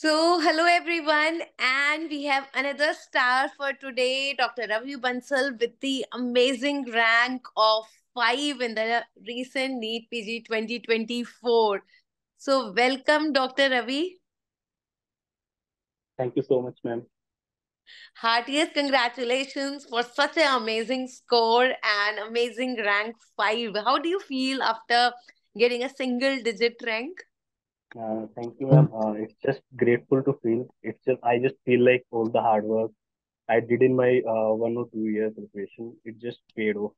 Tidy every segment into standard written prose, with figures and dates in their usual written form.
So, hello everyone, and we have another star for today, Dr. Ravi Bansal, with the amazing rank of 5 in the recent NEET PG 2024. So, welcome, Dr. Ravi. Thank you so much, ma'am. Heartiest congratulations for such an amazing score and amazing rank 5. How do you feel after getting a single-digit rank? Thank you, ma'am. It's just grateful to feel. I just feel like all the hard work I did in my 1 or 2 years preparation, it just paid off.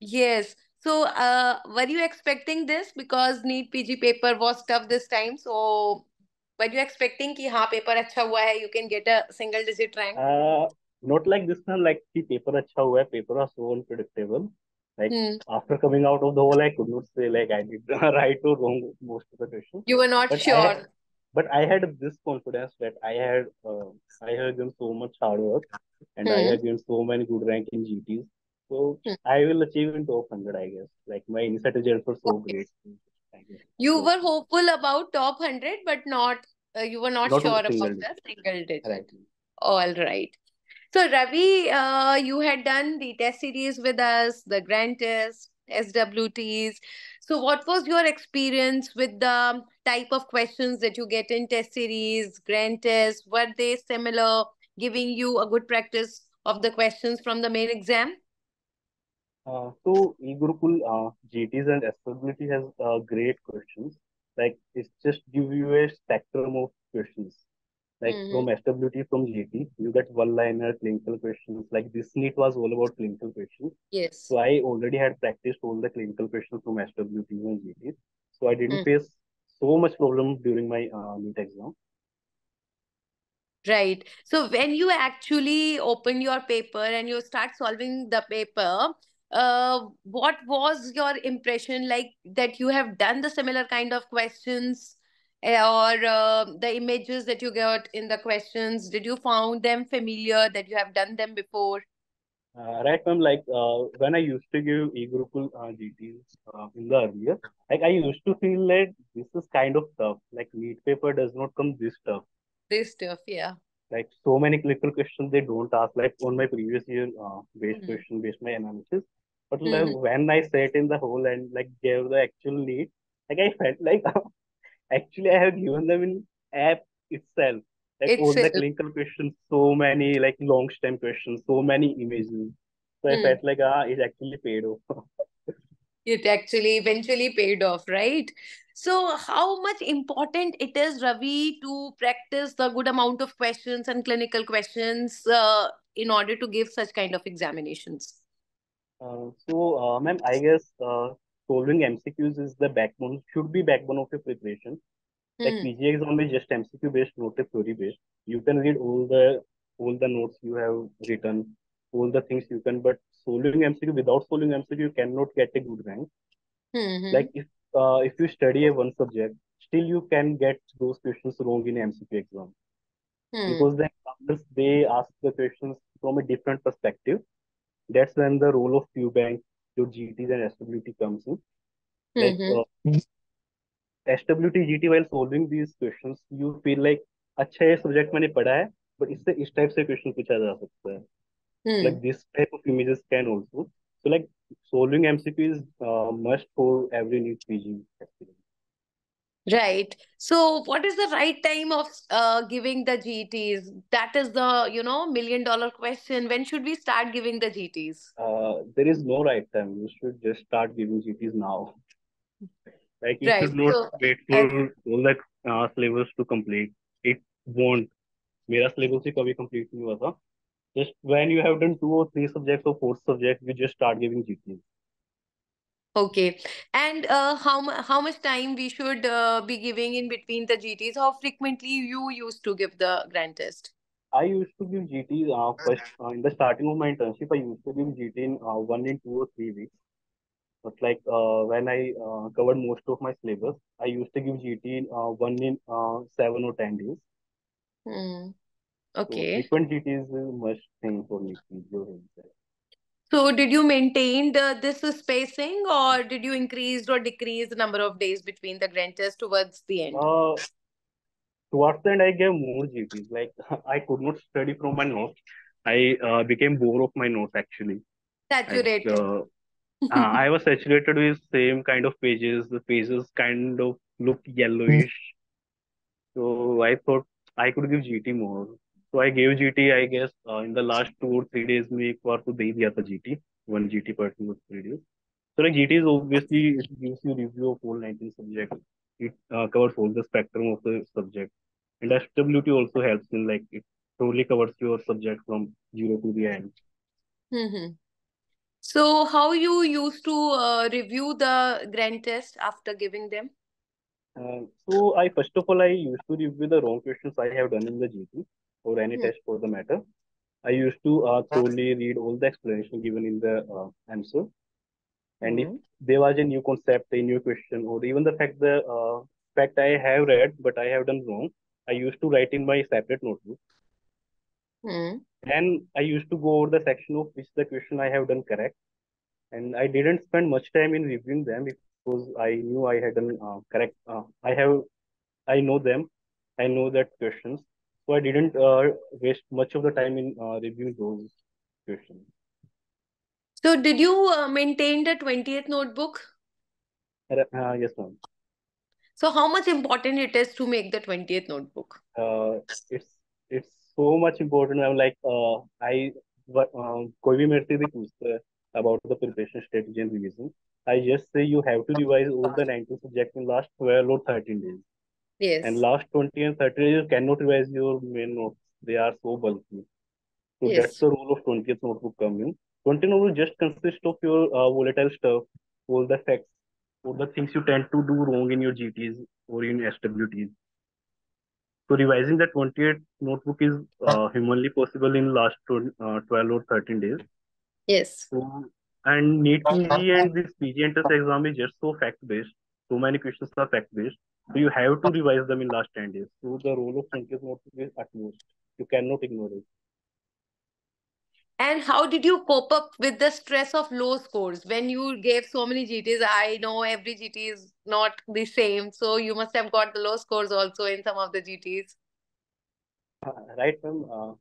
Yes. So, were you expecting this? Because NEET PG paper was tough this time. So, were you expecting that haan, paper acha hua hai, you can get a single-digit rank? Not like this one. Like, the paper acha hua hai. Paper was so unpredictable. Like, after coming out of the hole, I could not say like I did right or wrong most of the questions. You were not sure. But I had this confidence that I had done so much hard work and I had done so many good rank in GTs. So I will achieve in top 100, I guess. Like my insight results were so great. You were hopeful about top 100, but not you were not sure about the single digit. Right. All right. So, Ravi, you had done the test series with us, the grand test, SWTs. So, what was your experience with the type of questions that you get in test series, grand test? Were they similar, giving you a good practice of the questions from the main exam? So, eGurukul GTs and SWT has great questions. Like, it's just give you a spectrum of questions. Like from SWT, from GT, you get one-liner clinical questions. Like this NEET was all about clinical questions. Yes. So I already had practiced all the clinical questions from SWT and GT. So I didn't face so much problem during my NEET exam. Right. So when you actually open your paper and you start solving the paper, what was your impression like that you have done the similar kind of questions? Or the images that you got in the questions, did you found them familiar, that you have done them before? Right, ma'am. Like when I used to give eGurukul GTs in the earlier, like I used to feel like this is kind of tough. Like NEET paper does not come this tough. This tough, yeah. Like so many clinical questions they don't ask. Like on my previous year based question, based my analysis. But like when I sat in the hole and like gave the actual NEET, like I felt like. Actually, I have given them in app itself. Like all the clinical questions, so many like long stem questions, so many images. So I felt like it actually paid off. It actually eventually paid off, right? So how much important it is, Ravi, to practice the good amount of questions and clinical questions in order to give such kind of examinations? So, ma'am, I guess... solving MCQs is the backbone, should be backbone of your preparation. Like PG exam is just MCQ based, not a theory based. You can read all the notes you have written, all the things you can, but without solving MCQ, you cannot get a good rank. Like if you study a one subject, still you can get those questions wrong in MCQ exam. Because the examiners, they ask the questions from a different perspective. That's when the role of few banks, your GTs and SWT comes in. Like, SWT, GT, while solving these questions, you feel like, अच्छा ये subject मैंने पढ़ा है, but इससे इस type से question पूछा जा सकता है. Like this type of images can also. So like solving MCQ is must for every NEET PG. Right. So what is the right time of giving the GTs? That is the, you know, million-dollar question. When should we start giving the GTs? There is no right time. You should just start giving GTs now. Like you should not wait for all that syllabus to complete. It won't. Mera syllabus hi kabhi complete nahi hua tha. Just when you have done 2 or 3 subjects or 4 subjects, you just start giving GTs. Okay. And how much time we should be giving in between the GTs? How frequently you used to give the grand test? I used to give GTs first in the starting of my internship. I used to give GT in 1 in 2 or 3 weeks. But like when I covered most of my syllabus, I used to give GT in 1 in 7 or 10 days. Okay. So frequent GTs is a must thing for me. So did you maintain this spacing, or did you increase or decrease the number of days between the grand test towards the end? Towards the end, I gave more GPs. Like, I could not study from my notes. I became bored of my notes, actually. Saturated. And, I was saturated with same kind of pages. The pages kind of looked yellowish. So I thought I could give GT more. So I gave GT, I guess, in the last 2 or 3 days, I gave GT, one GT per 2 or 3 days. So like GT is obviously, it gives you review of all 19 subjects. It covers all the spectrum of the subject. And SWT also helps in like, it totally covers your subject from 0 to the end. Mm-hmm. So how you used to review the grand test after giving them? So I first of all, I used to review the wrong questions I have done in the GT or any test for the matter. I used to thoroughly read all the explanation given in the answer. And if there was a new concept, a new question, or even the fact I have read, but I have done wrong, I used to write in my separate notebook. And I used to go over the section of which the question I have done correct. And I didn't spend much time in reviewing them because I knew I had done correct. I know them. I know that questions. So I didn't waste much of the time in reviewing those questions. So did you maintain the 20th notebook? Yes, ma'am. So how much important it is to make the 20th notebook? It's so much important. I'm like, koi bhi mere se bhi puchta about the preparation strategy and revision. I just say you have to revise all the 19 subjects in last 12 or 13 days. Yes. And last 20 and 30 days, you cannot revise your main notes. They are so bulky. So yes, that's the role of 20th notebook coming. 20th notebook just consists of your volatile stuff, all the facts, all the things you tend to do wrong in your GTs or in SWTs. So revising that 20th notebook is humanly possible in last 12 or 13 days. Yes. So, and NEET PG and this PG entrance exam is just so fact-based. So many questions are fact-based. So you have to revise them in last 10 days. So the role of 20th notebook is utmost. You cannot ignore it. And how did you cope up with the stress of low scores when you gave so many GTs? I know every GT is not the same. So you must have got the low scores also in some of the GTs. Right, ma'am.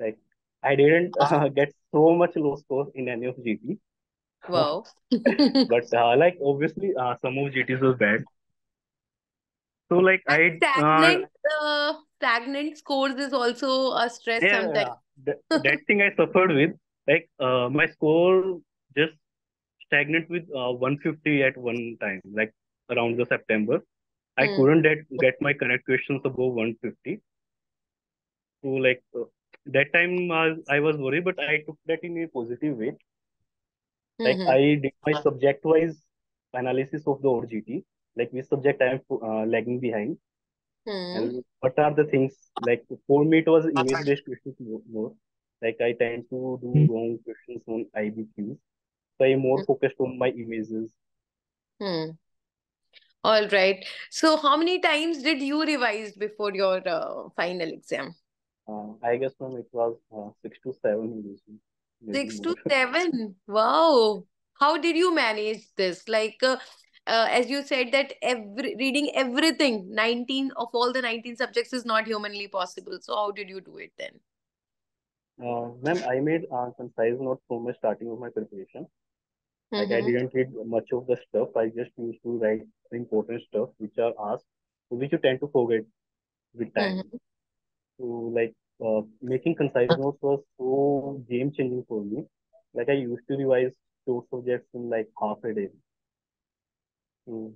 Like, I didn't get so much low scores in any of GT. Wow. But like, obviously, some of GTs were bad. So like, and I... stagnant scores is also a stress sometimes. That thing I suffered with, like my score just stagnant with 150 at one time, like around the September. I couldn't get my correct questions above 150. So like that time I was worried, but I took that in a positive way. Like I did my subject-wise analysis of the OGT, like which subject I am lagging behind. And what are the things, like for me it was image-based questions more. Like I tend to do wrong questions on IBQs. So I'm more focused on my images. All right. So how many times did you revise before your final exam? I guess it was 6 to 7 revisions. 6 to 7? Wow. How did you manage this? Like... as you said that reading everything, 19 of all the 19 subjects is not humanly possible. So how did you do it then? Ma'am, I made concise notes from my starting of my preparation. Like I didn't read much of the stuff. I just used to write important stuff which are asked, which you tend to forget with time. So like making concise notes was so game-changing for me. Like I used to revise two subjects in like half a day.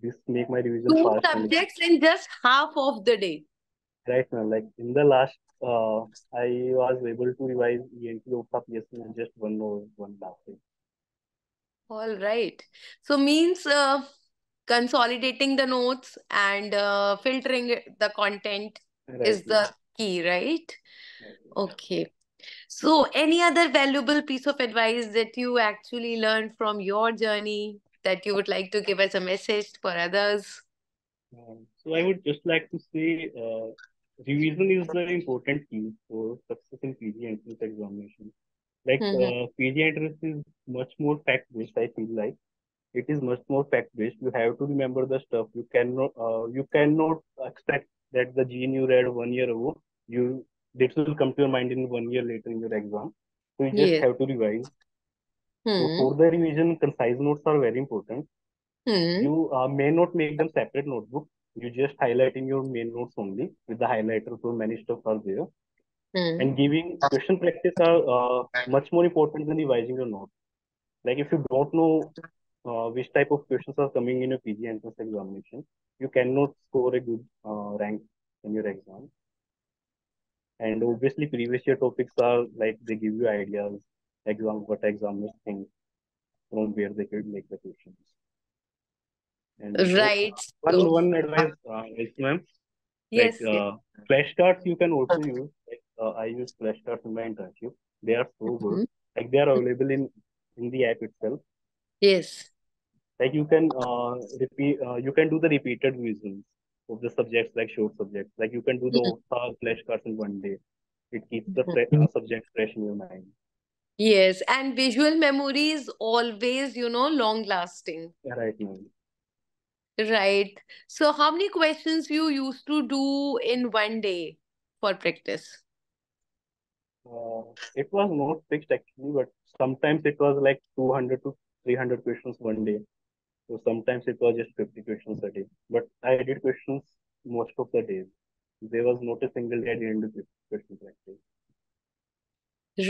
This make my revision fast. 2 subjects in just half of the day. Right now, like in the last, I was able to revise ENT in just 1 or 1.5 day. All right. So means consolidating the notes and filtering the content is the key, right? Okay. So any other valuable piece of advice that you actually learned from your journey that you would like to give us a message for others? So I would just like to say revision is the important key for success in PG entrance examination. Like PG entrance is much more fact-based, I feel like. It is much more fact-based. You have to remember the stuff. You cannot expect that the gene you read 1 year ago, that will come to your mind in 1 year later in your exam. So you just have to revise. So for the revision, concise notes are very important. You may not make them separate notebook. You just highlight in your main notes only with the highlighter, so many stuff are there. And giving question practice are much more important than revising your notes. Like if you don't know which type of questions are coming in your PG entrance examination, you cannot score a good rank in your exam. And obviously previous year topics are like, they give you ideas, what examiners think from where they could make the questions. And right. One advice, ma'am. Yes. Like, flashcards you can also use. Like, I use flashcards in my internship. They are so good. Like they are available in the app itself. Yes. Like you can you can do the repeated revisions of the subjects, like short subjects. Like you can do the flashcards in 1 day. It keeps the subject fresh in your mind. Yes, and visual memory is always, you know, long lasting. Right, ma'am. Right. So how many questions you used to do in 1 day for practice? It was not fixed actually, but sometimes it was like 200 to 300 questions 1 day. So sometimes it was just 50 questions a day. But I did questions most of the days. There was not a single day I didn't do questions practice.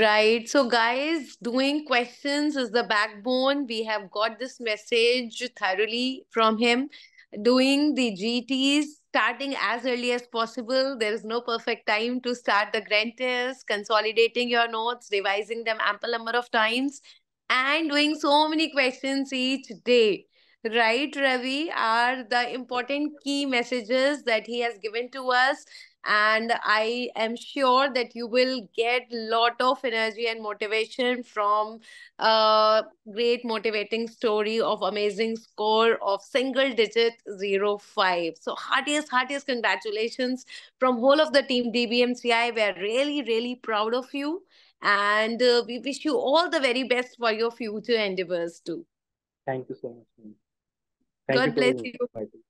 Right. So guys, doing questions is the backbone. We have got this message thoroughly from him. Doing the GTs, starting as early as possible. There is no perfect time to start the grand test, consolidating your notes, revising them ample number of times, and doing so many questions each day. Right, Ravi, are the important key messages that he has given to us. And I am sure that you will get a lot of energy and motivation from a great motivating story of amazing score of single digit 05. So heartiest congratulations from whole of the team DBMCI. We are really proud of you. And we wish you all the very best for your future endeavors too. Thank you so much. God bless you.